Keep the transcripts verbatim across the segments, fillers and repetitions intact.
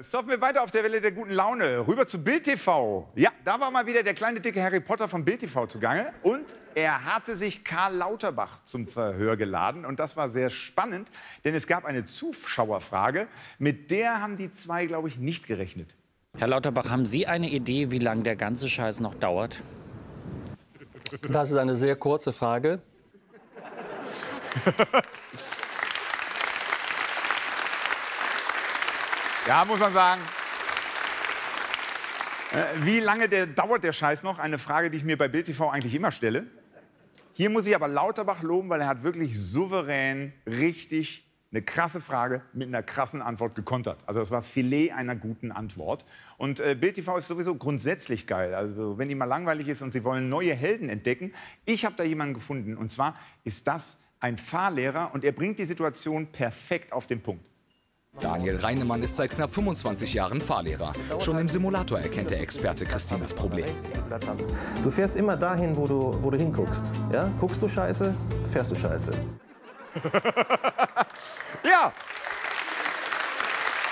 Surfen wir weiter auf der Welle der guten Laune. Rüber zu BILD T V. Ja, da war mal wieder der kleine, dicke Harry Potter von BILD T V zugange. Und er hatte sich Karl Lauterbach zum Verhör geladen. Und das war sehr spannend, denn es gab eine Zuschauerfrage. Mit der haben die zwei, glaube ich, nicht gerechnet. Herr Lauterbach, haben Sie eine Idee, wie lange der ganze Scheiß noch dauert? Das ist eine sehr kurze Frage. Ja, muss man sagen. Äh, wie lange der, dauert der Scheiß noch? Eine Frage, die ich mir bei BILD T V eigentlich immer stelle. Hier muss ich aber Lauterbach loben, weil er hat wirklich souverän, richtig eine krasse Frage mit einer krassen Antwort gekontert. Also das war das Filet einer guten Antwort. Und äh, BILD T V ist sowieso grundsätzlich geil. Also wenn Ihnen mal langweilig ist und Sie wollen neue Helden entdecken, ich habe da jemanden gefunden. Und zwar ist das ein Fahrlehrer und er bringt die Situation perfekt auf den Punkt. Daniel Reinemann ist seit knapp fünfundzwanzig Jahren Fahrlehrer. Schon im Simulator erkennt der Experte Christinas Problem. Du fährst immer dahin, wo du, wo du hinguckst. Ja? Guckst du Scheiße, fährst du Scheiße. Ja,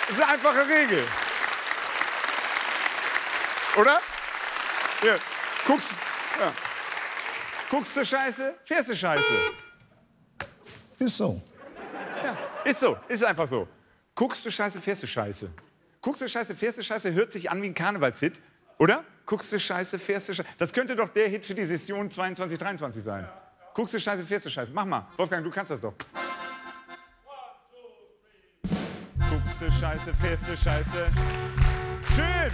das ist eine einfache Regel. Oder? Ja. Guckst, ja. Guckst du Scheiße, fährst du Scheiße. Ist so. Ja, ist so, ist einfach so. Guckst du Scheiße, fährst du Scheiße. Guckst du Scheiße, fährst du Scheiße, hört sich an wie ein Karnevalshit, oder? Guckst du Scheiße, fährst du Scheiße. Das könnte doch der Hit für die Session zweiundzwanzig, dreiundzwanzig sein. Guckst du Scheiße, fährst du Scheiße. Mach mal, Wolfgang, du kannst das doch. Guckst du Scheiße, fährst du Scheiße. Schön!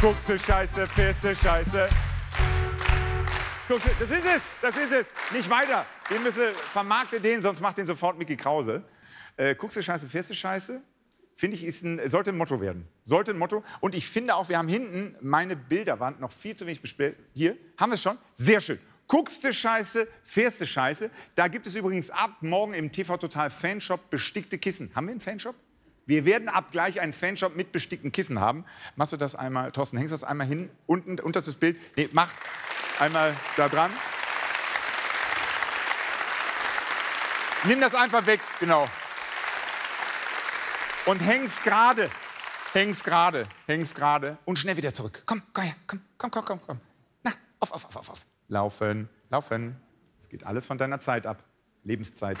Guckst du Scheiße, fährst du Scheiße. Guckst du, das ist es, das ist es. Nicht weiter. Wir müssen, vermarkte den, sonst macht den sofort Micky Krause. Äh, guckst du Scheiße, fährst du Scheiße? Finde ich, ist ein, sollte ein Motto werden. Sollte ein Motto. Und ich finde auch, wir haben hinten meine Bilderwand noch viel zu wenig bespielt. Hier, haben wir es schon? Sehr schön. Guckst du Scheiße, fährst du Scheiße. Da gibt es übrigens ab morgen im T V-Total-Fanshop bestickte Kissen. Haben wir einen Fanshop? Wir werden ab gleich einen Fanshop mit bestickten Kissen haben. Machst du das einmal, Thorsten, hängst du das einmal hin? Unten, unterstes Bild. Nee, mach einmal da dran. Nimm das einfach weg, genau. Und häng's gerade, häng's gerade, häng's gerade und schnell wieder zurück. Komm, komm her, komm, komm, komm, komm, komm. Na, auf, auf, auf, auf, auf. Laufen, laufen. Es geht alles von deiner Zeit ab. Lebenszeit.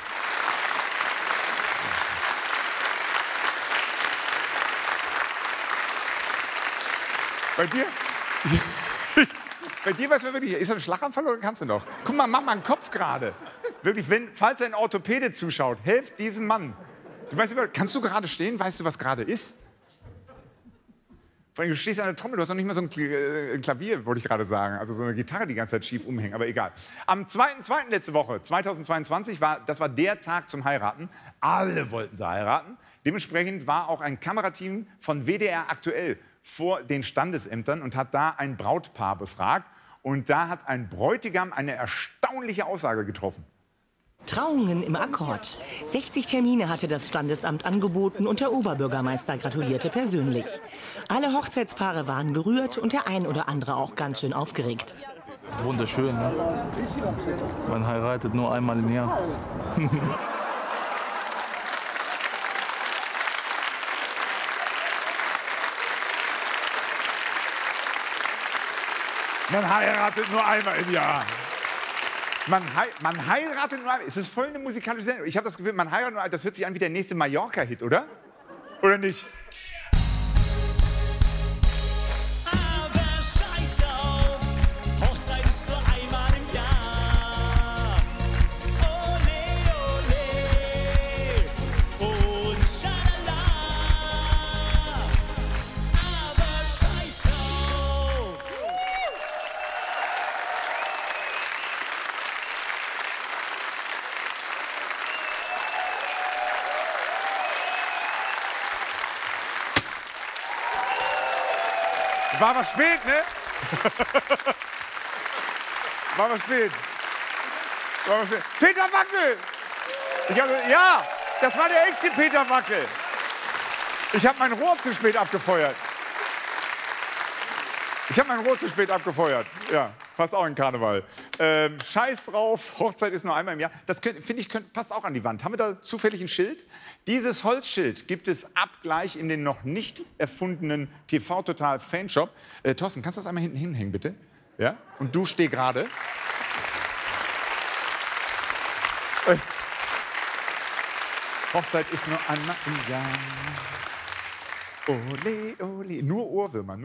Bei dir? Bei dir weiß man wirklich, ist das ein Schlaganfall oder kannst du noch? Guck mal, mach mal einen Kopf gerade. Wirklich, wenn, falls ein Orthopäde zuschaut, helft diesem Mann. Du weißt, kannst du gerade stehen? Weißt du, was gerade ist? Vor allem, du stehst an der Trommel, du hast noch nicht mal so ein Klavier, wollte ich gerade sagen. Also so eine Gitarre, die ganze Zeit schief umhängen, aber egal. Am zweiten zweiten letzte Woche, zweitausendzweiundzwanzig, war, das war der Tag zum Heiraten. Alle wollten sie heiraten. Dementsprechend war auch ein Kamerateam von W D R aktuell vor den Standesämtern und hat da ein Brautpaar befragt. Und da hat ein Bräutigam eine erstaunliche Aussage getroffen. Trauungen im Akkord. sechzig Termine hatte das Standesamt angeboten und der Oberbürgermeister gratulierte persönlich. Alle Hochzeitspaare waren gerührt und der ein oder andere auch ganz schön aufgeregt. Wunderschön, ne? Man heiratet nur einmal im Jahr. Man heiratet nur einmal im Jahr. Man, hei man heiratet nur einmal. Es ist voll eine musikalische Sendung. Ich habe das Gefühl, man heiratet nur einmal. Das hört sich an wie der nächste Mallorca-Hit, oder? Oder nicht? Aber scheiß drauf, Hochzeit ist nur einmal im Jahr. Ole, ole und schalala. Aber scheiß drauf. War was spät, ne? War was spät. War was spät. Peter Wackel! Ich hab, ja, das war der echte Peter Wackel. Ich habe mein Rohr zu spät abgefeuert. Ich habe mein Rohr zu spät abgefeuert, ja. Passt auch in Karneval. Ähm, Scheiß drauf, Hochzeit ist nur einmal im Jahr. Das finde ich, könnt, passt auch an die Wand. Haben wir da zufällig ein Schild? Dieses Holzschild gibt es abgleich in den noch nicht erfundenen T V-Total-Fanshop. Äh, Thorsten, kannst du das einmal hinten hinhängen, bitte? Ja? Und du steh gerade. Äh, Hochzeit ist nur einmal im Jahr. Ole, ole. Nur Ohrwürmer. Nur